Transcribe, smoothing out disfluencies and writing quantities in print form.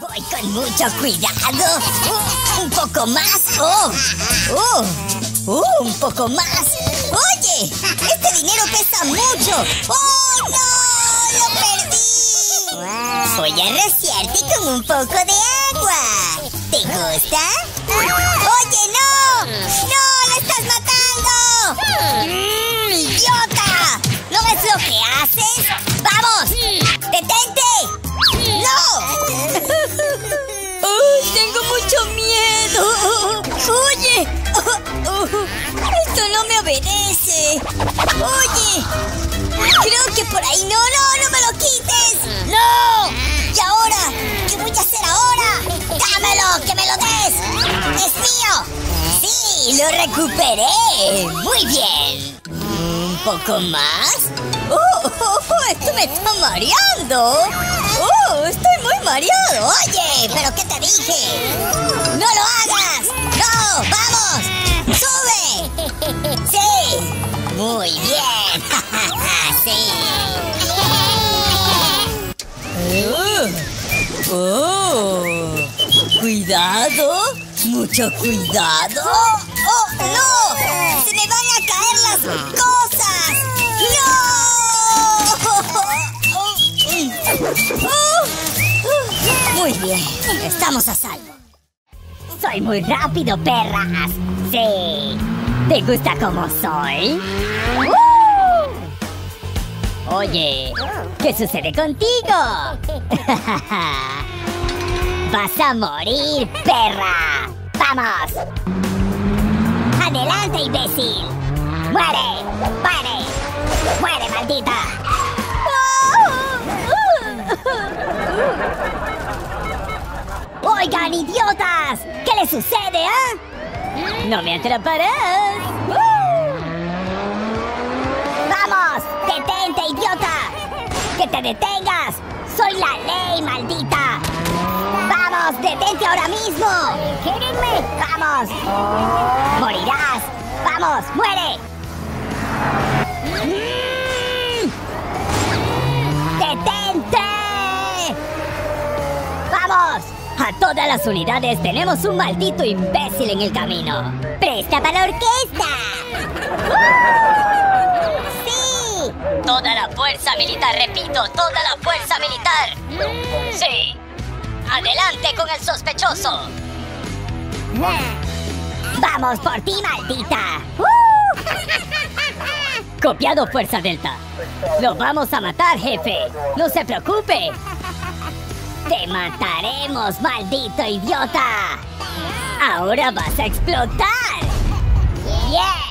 Voy con mucho cuidado. Un poco más. Un poco más. Oye, este dinero pesa mucho. ¡Oh, no! ¡Lo perdí! Wow. Voy a rociarte con un poco de agua. ¿Te gusta? ¡Oye, no! ¡No! ¡Lo estás matando! ¡Idiota! ¿No ves lo que haces? ¡Vamos! ¡Detente! ¡No! ¡Oh, tengo mucho miedo! ¡Oye! ¡Esto no me obedece! ¡Oye! Creo que por ahí... ¡No, no! ¡No me lo quites! ¡No! ¿Y ahora? ¿Qué voy a hacer ahora? ¡Dámelo! ¡Que me lo des! ¡Es mío! ¡Sí! ¡Lo recuperé! ¡Muy bien! ¿Un poco más? ¡Oh! ¡Esto me está mareando! ¡Oh! ¡Estoy muy mareado! ¡Oye! ¿Pero qué te dije? ¡No lo hagas! ¡No! ¡Vamos! ¡Sube! ¡Sí! ¡Muy bien! ¡Sí! ¡Cuidado! ¡Mucho cuidado! ¡Oh! ¡No! ¡Se me van a caer las cosas! Muy bien, estamos a salvo. Soy muy rápido, perras. Sí. ¿Te gusta como soy? Oye, ¿qué sucede contigo? Vas a morir, perra. Vamos. Adelante, imbécil. Muere, muere, muere, maldita. ¡Oigan, idiotas! ¿Qué les sucede, eh? ¡No me atraparás! ¡Vamos! ¡Detente, idiota! ¡Que te detengas! ¡Soy la ley, maldita! ¡Vamos! ¡Detente ahora mismo! ¡Vamos! ¡Morirás! ¡Vamos! ¡Muere! ¡Detente! ¡Vamos! A todas las unidades tenemos un maldito imbécil en el camino. ¡Presta para la orquesta! ¡Sí! Toda la fuerza militar, repito, toda la fuerza militar. ¡Sí! ¡Adelante con el sospechoso! ¡Vamos por ti, maldita! Copiado, Fuerza Delta. ¡Lo vamos a matar, jefe! ¡No se preocupe! ¡Te mataremos, maldito idiota! ¡Ahora vas a explotar! ¡Yeah!